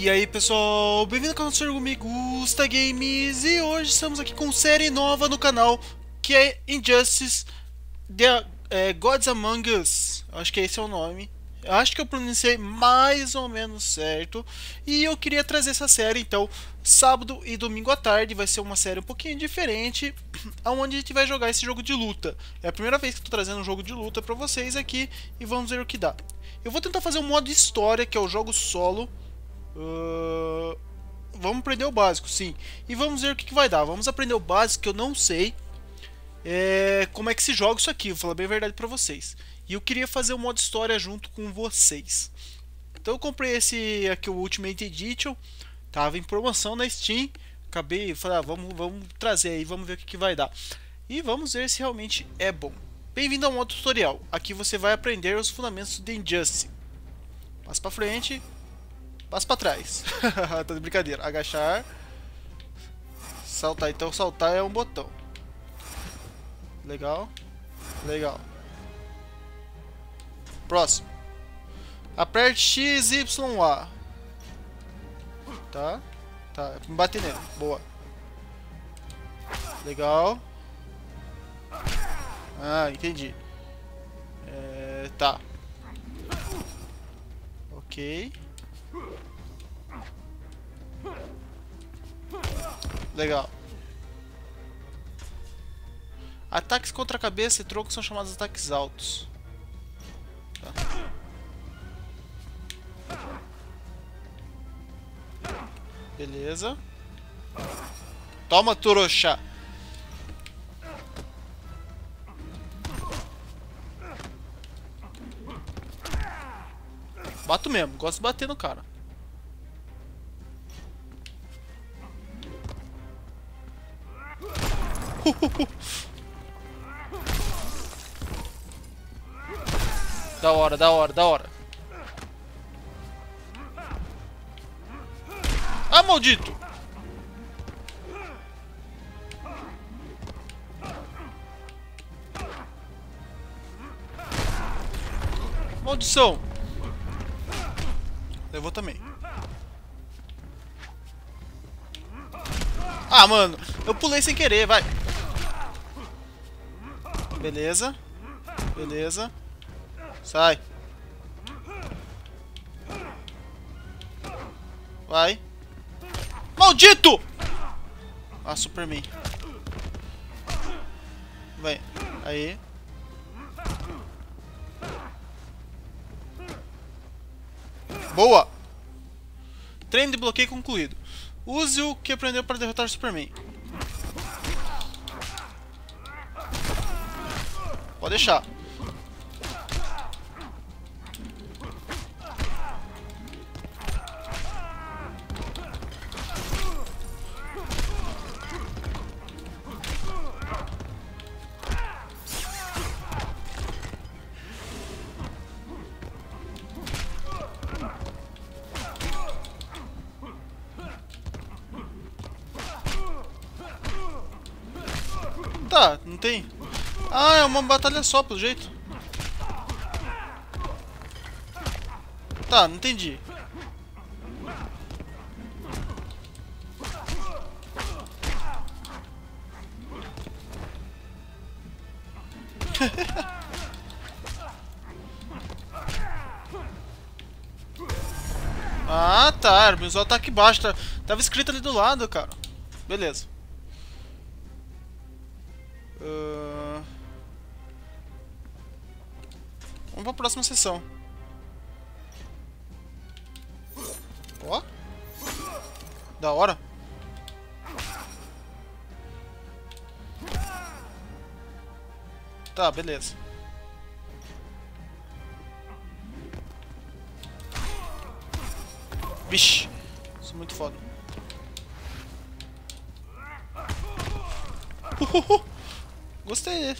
E aí pessoal, bem-vindo ao canal do Senhor Me Gusta Games. E hoje estamos aqui com série nova no canal, que é Injustice Gods Among Us. Acho que esse é o nome. Acho que eu pronunciei mais ou menos certo. E eu queria trazer essa série, então, sábado e domingo à tarde. Vai ser uma série um pouquinho diferente, onde a gente vai jogar esse jogo de luta. É a primeira vez que estou trazendo um jogo de luta para vocês aqui. E vamos ver o que dá. Eu vou tentar fazer um modo história, que é o jogo solo. Vamos aprender o básico, sim. E vamos ver o que vai dar. Vamos aprender o básico, que eu não sei como é que se joga isso aqui. Vou falar bem a verdade pra vocês. E eu queria fazer o modo história junto com vocês. Então eu comprei esse aqui, o Ultimate Edition. Tava em promoção na Steam. Acabei, falei, vamos trazer aí, vamos ver o que vai dar. E vamos ver se realmente é bom. Bem-vindo ao modo tutorial. Aqui você vai aprender os fundamentos de Injustice. Passa pra frente, passa pra trás. Tá de brincadeira. Agachar, saltar. Então saltar é um botão. Legal. Legal. Próximo. Aperte X, Y, A. Tá. Tá. Me bate nele. Boa. Legal. Ah, entendi. Tá. Ok. Legal. Ataques contra a cabeça e tronco são chamados ataques altos. Tá. Beleza. Toma, trouxa. Bato mesmo, gosto de bater no cara. Da hora, da hora, da hora. Ah, maldito! Maldição! Levou também. Ah, mano, eu pulei sem querer, vai. Beleza. Beleza. Sai. Vai. Maldito! Ah, Superman. Vai. Aí. Boa! Treino de bloqueio concluído. Use o que aprendeu para derrotar Superman. Pode deixar. Tá, não tem. Ah, é uma batalha só, pelo jeito. Tá, não entendi. Ah, tá, era o ataque baixo. Tava escrito ali do lado, cara. Beleza. Vamos para a próxima sessão. Ó, da hora. Tá, beleza. Vixe, isso é muito foda. Gostei.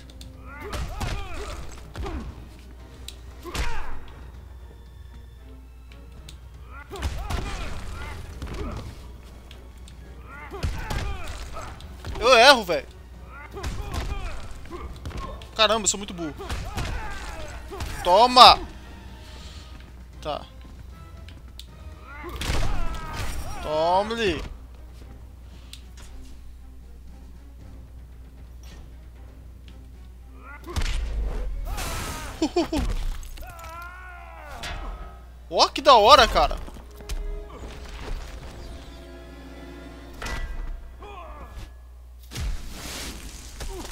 Eu erro, velho. Caramba, eu sou muito burro. Toma! Tá. Toma, moleque. Ó, que da hora, cara.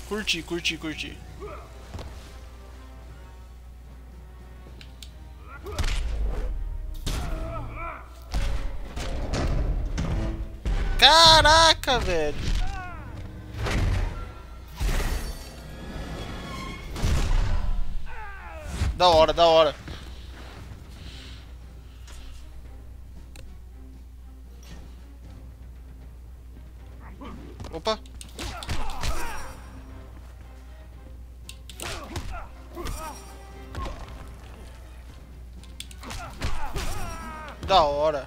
Curti, curti, curti. Caraca, velho. Da hora, da hora. Opa. Da hora.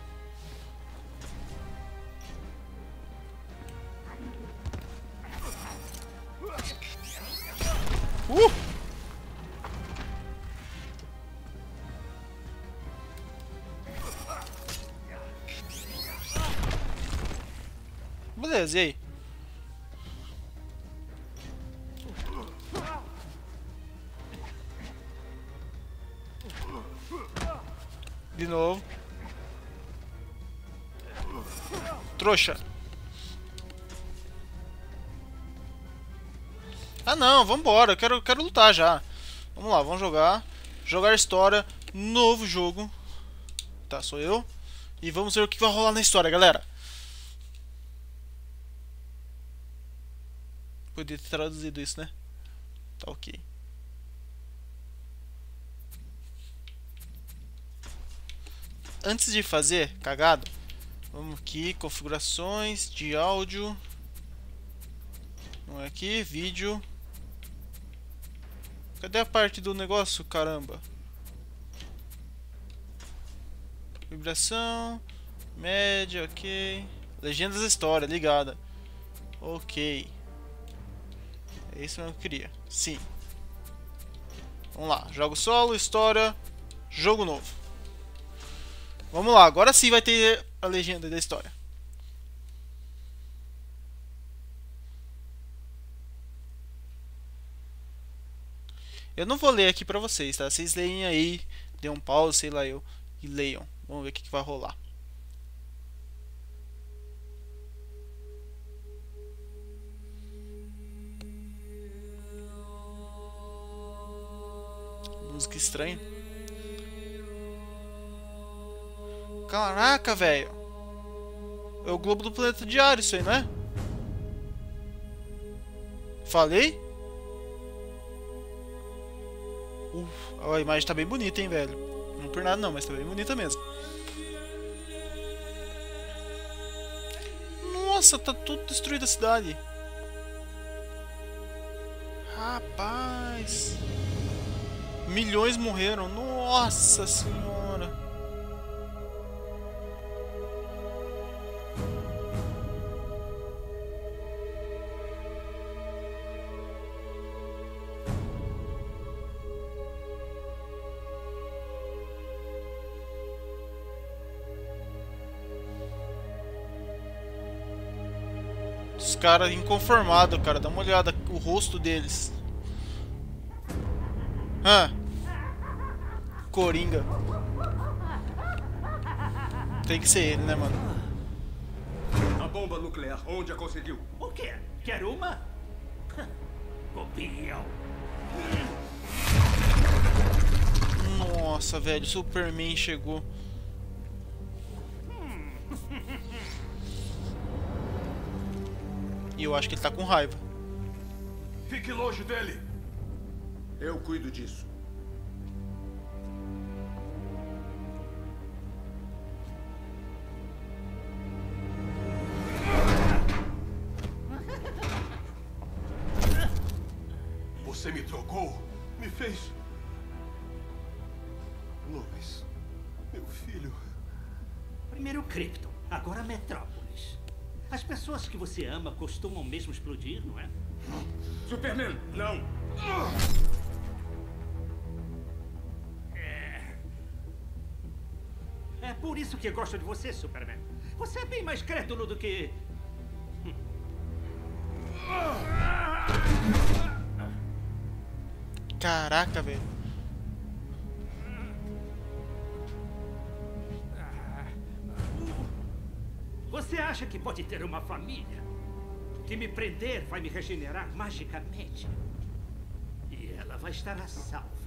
Beleza, e aí? De novo. Trouxa. Ah não, vambora, eu quero lutar já. Vamos lá, vamos jogar. Jogar história, novo jogo. Tá, sou eu. E vamos ver o que vai rolar na história, galera. Podia ter traduzido isso, né? Tá ok. Antes de fazer cagado, vamos aqui, configurações de áudio. Não é aqui, vídeo. Cadê a parte do negócio, caramba? Vibração, média, ok. Legendas da história, ligada. Ok. É isso mesmo que eu queria. Sim. Vamos lá. Jogo solo, história, jogo novo. Vamos lá. Agora sim vai ter a legenda da história. Eu não vou ler aqui pra vocês, tá? Vocês leem aí. Dê um pause, sei lá eu. E leiam. Vamos ver o que vai rolar. Que estranho. Caraca, velho. É o globo do planeta diário isso aí, não é? Falei? A imagem tá bem bonita, hein, velho. Não por nada não, mas tá bem bonita mesmo. Nossa, tá tudo destruído a cidade. Rapaz. Milhões morreram. Nossa senhora. Os caras inconformados, cara. Dá uma olhada o rosto deles. Hã? Coringa. Tem que ser ele, né, mano? A bomba nuclear, onde a conseguiu? O quê? Quer uma? Copião. Nossa, velho, Superman chegou. E eu acho que ele tá com raiva. Fique longe dele. Eu cuido disso. Você me trocou, me fez... Lois, meu filho... Primeiro Krypton, agora Metrópolis. As pessoas que você ama costumam mesmo explodir, não é? Superman, não! É Por isso que gosto de você, Superman. Você é bem mais crédulo do que... Caraca, velho. Você acha que pode ter uma família? Que me prender vai me regenerar magicamente. E ela vai estar a salvo.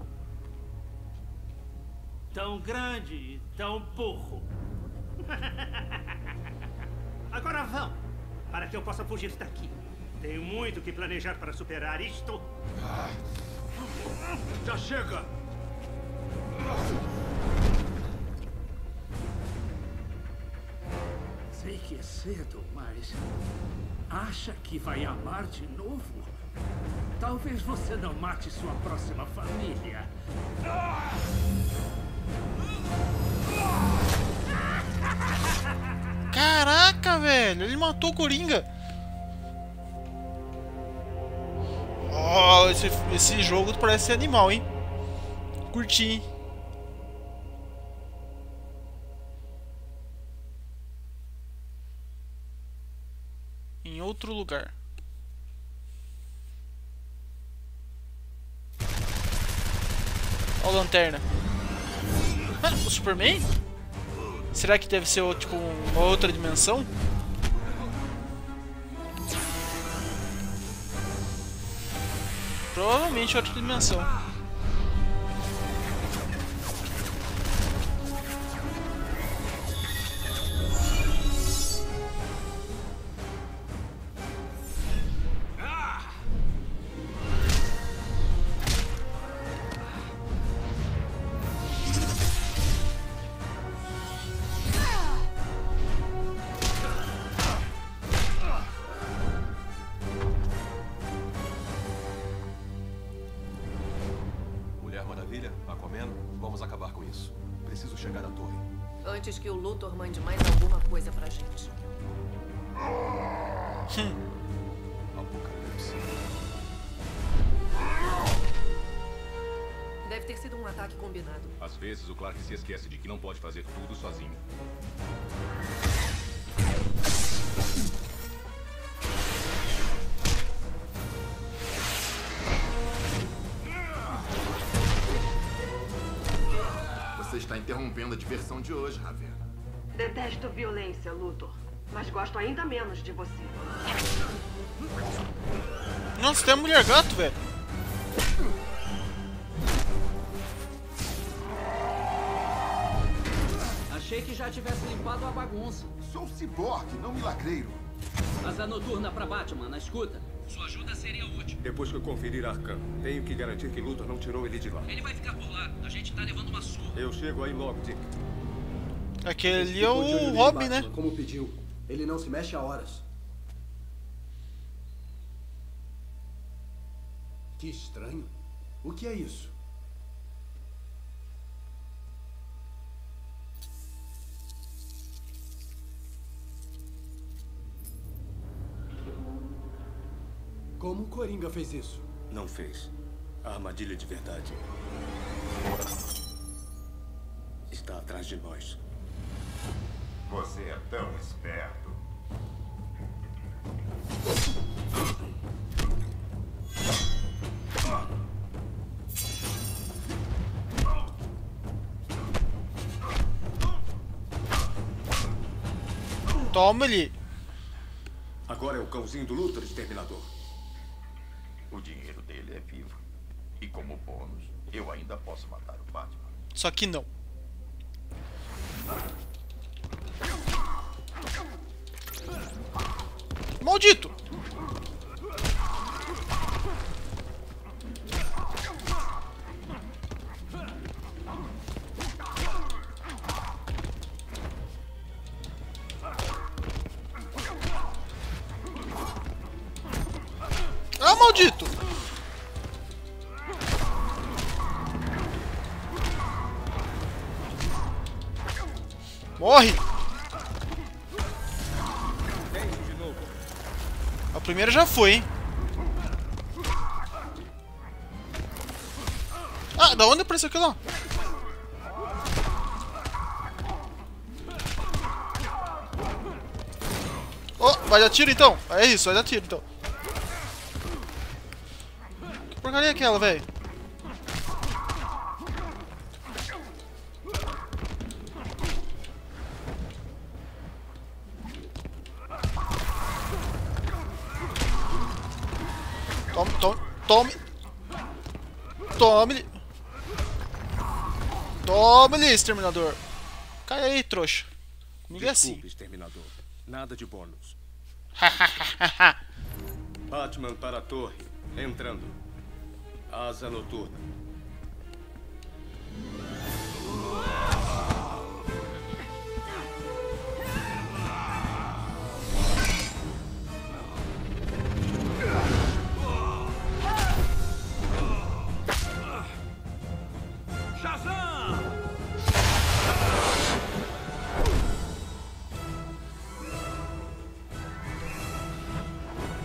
Tão grande e tão burro. Agora vão, para que eu possa fugir daqui. Tenho muito que planejar para superar isto. Já chega! Sei que é cedo, mas... acha que vai amar de novo? Talvez você não mate sua próxima família. Caraca, velho! Ele matou o Coringa! Oh, esse jogo parece animal, hein? Curti, hein? Em outro lugar. Ó a lanterna. Ah, o Superman? Será que deve ser tipo uma outra dimensão? Provavelmente outra dimensão. Antes que o Luthor mande mais alguma coisa pra gente. Apocalipse. Deve ter sido um ataque combinado. Às vezes o Clark se esquece de que não pode fazer tudo sozinho. Está interrompendo a diversão de hoje, Raven. Detesto violência, Luthor, mas gosto ainda menos de você. Nossa, tem a mulher gato, velho. Achei que já tivesse limpado a bagunça. Sou ciborgue, não milagreiro. Asa Noturna pra Batman, na escuta. Sua ajuda seria útil. Depois que eu conferir Arkham, tenho que garantir que Luthor não tirou ele de lá. Ele vai ficar por lá. A gente tá levando uma surra. Eu chego aí logo, Dick. Aquele é o Robin, né? Como pediu. Ele não se mexe há horas. Que estranho. O que é isso? Como o Coringa fez isso? Não fez. A armadilha de verdade está atrás de nós. Você é tão esperto. Toma-lhe! Agora é o cãozinho do Luthor, Exterminador. O dinheiro dele é vivo. E como bônus, eu ainda posso matar o Batman. Só que não. Maldito! Ah, maldito! Morre! A primeira já foi, hein? Ah, da onde apareceu aquilo lá? Oh, vai dar tiro então. É isso, vai dar tiro então. Que porcaria é aquela, velho? Tome, tome, tome. Tome-lhe. Tome-lhe, Exterminador. Cai aí, trouxa. Comigo é assim. Exterminador. Nada de bônus. Batman para a torre. Entrando. Asa Noturna.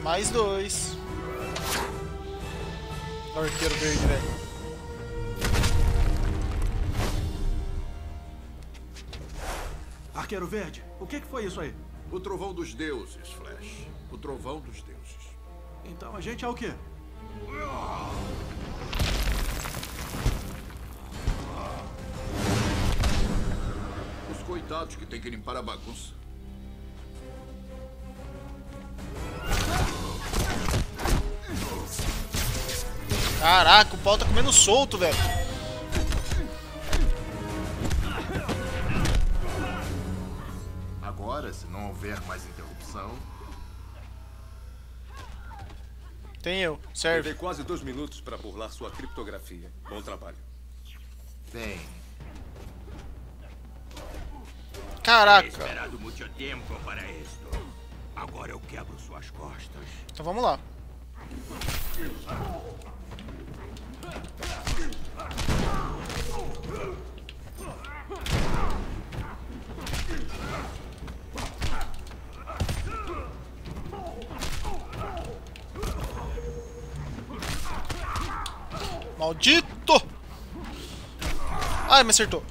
Mais dois. Arqueiro Verde, velho. Arqueiro Verde, o que foi isso aí? O trovão dos deuses, Flash. O trovão dos deuses. Então a gente é o quê? Os coitados que têm que limpar a bagunça. Caraca, o pau tá comendo solto, velho. Agora, se não houver mais interrupção... Tem eu, serve. Levei quase 2 minutos pra burlar sua criptografia. Bom trabalho. Tem. Caraca. Tem esperado muito tempo para isto. Agora eu quebro suas costas. Então vamos lá. Maldito! Ai, me acertou.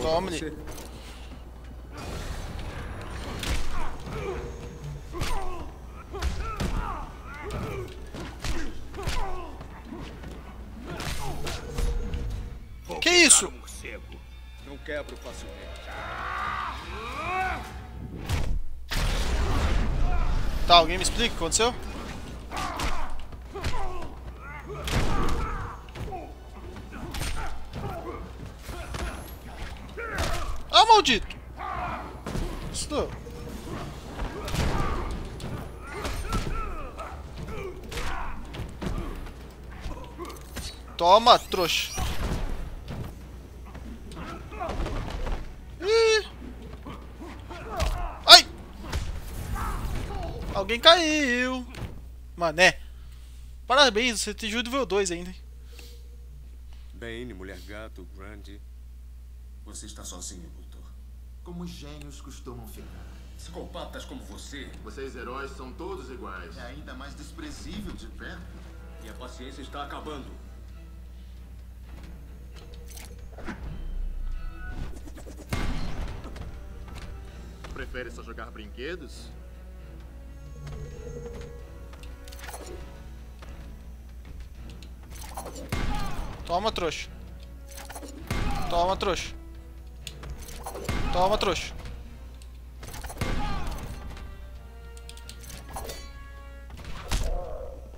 Toma-lhe. Que isso? Não quebro facilmente. Tá, alguém me explica o que aconteceu? Ah, maldito! Estou. Toma, trouxa. Ai! Alguém caiu. Mané. Parabéns, você te ajuda nível 2 ainda. Bane, mulher gato, grande. Você está sozinho, Luthor. Como os gênios costumam ficar. Psicopatas como você. Vocês heróis são todos iguais. É ainda mais desprezível de perto. Minha paciência está acabando. Prefere só jogar brinquedos? Toma, trouxa. Toma, trouxa. Toma, trouxa.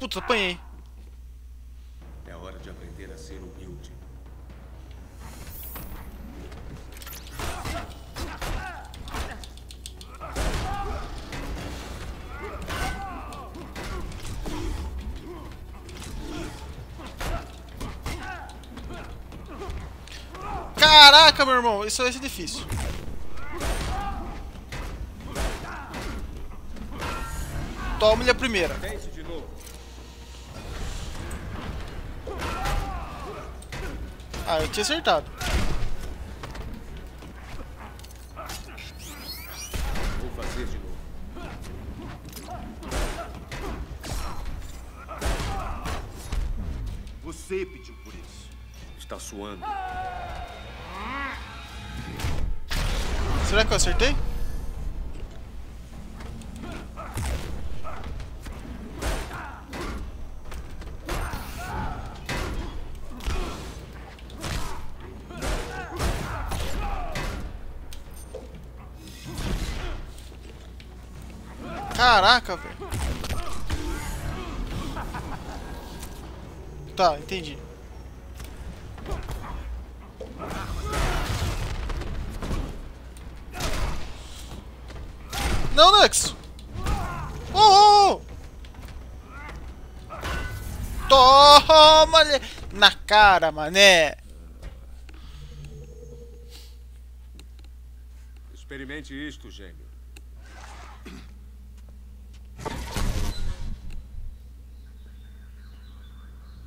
Putz, apanhei. É hora de aprender a ser humilde. Caraca, meu irmão, isso vai ser difícil. Toma-lhe a primeira. Tente de novo. Ah, eu tinha acertado. Vou fazer de novo. Você pediu por isso. Está suando. Será que eu acertei? Caraca, velho. Tá, entendi. Não, Nexo! Oh, oh! Toma! Na cara, mané! Experimente isto, gênio.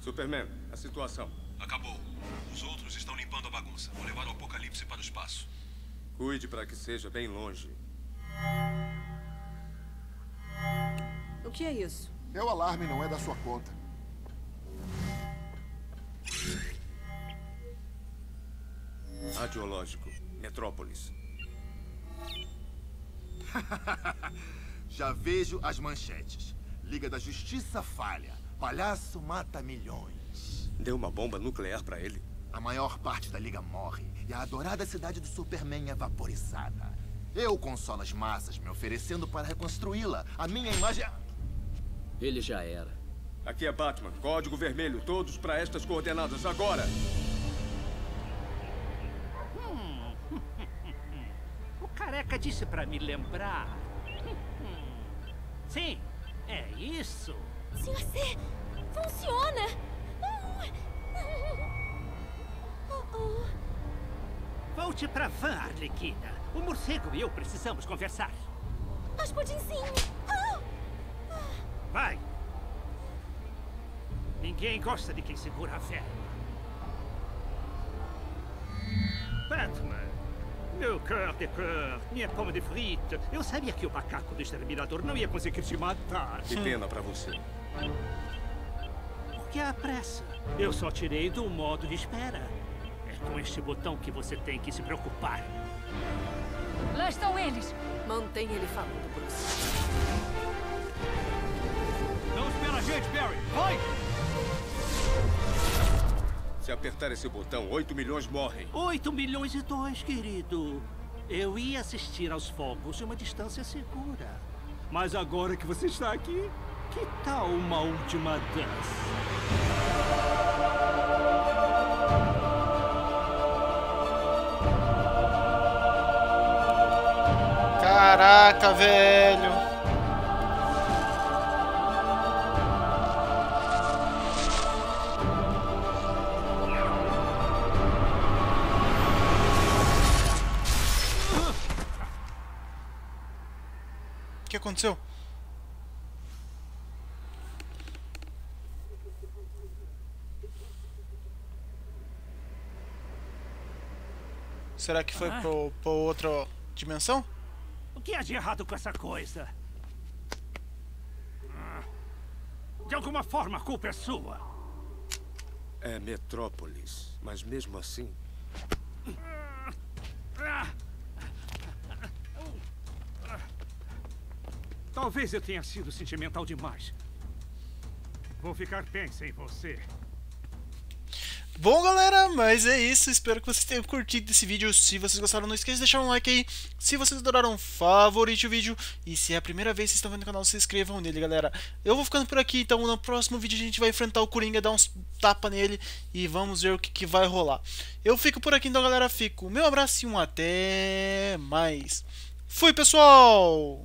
Superman, a situação. Acabou. Os outros estão limpando a bagunça. Vou levar o Apocalipse para o espaço. Cuide para que seja bem longe. O que é isso? Meu alarme não é da sua conta. Radiológico, Metrópolis. Já vejo as manchetes. Liga da Justiça falha. Palhaço mata milhões. Deu uma bomba nuclear pra ele? A maior parte da Liga morre e a adorada cidade do Superman é vaporizada. Eu consolo as massas me oferecendo para reconstruí-la. A minha imagem... Ele já era. Aqui é Batman. Código vermelho. Todos para estas coordenadas agora. O careca disse para me lembrar. Sim, é isso. Senhor C, funciona. Volte para a van, Arlequina. O morcego e eu precisamos conversar. Mas pudinzinho. Vai! Ninguém gosta de quem segura a fé. Batman! Meu cœur de cœur, minha pomme de frite. Eu sabia que o macaco do Exterminador não ia conseguir te matar. Que pena pra você. Por que a pressa? Eu só tirei do modo de espera. É com este botão que você tem que se preocupar. Lá estão eles! Mantém ele falando, Bruce. Não espera a gente, Barry! Vai! Se apertar esse botão, 8 milhões morrem. 8 milhões e 2, querido. Eu ia assistir aos fogos de uma distância segura. Mas agora que você está aqui, que tal uma última dança? Caraca, velho. O que aconteceu? Será que foi pra outra dimensão? O que há de errado com essa coisa? De alguma forma, a culpa é sua. É Metrópolis, mas mesmo assim... Talvez eu tenha sido sentimental demais. Vou ficar bem sem você. Bom, galera, mas é isso. Espero que vocês tenham curtido esse vídeo. Se vocês gostaram, não esqueça de deixar um like aí. Se vocês adoraram, favorite o vídeo. E se é a primeira vez que vocês estão vendo o canal, se inscrevam nele, galera. Eu vou ficando por aqui, então no próximo vídeo a gente vai enfrentar o Coringa, dar uns tapas nele e vamos ver o que vai rolar. Eu fico por aqui, então, galera. Fico. Meu abraço e um até mais. Fui, pessoal!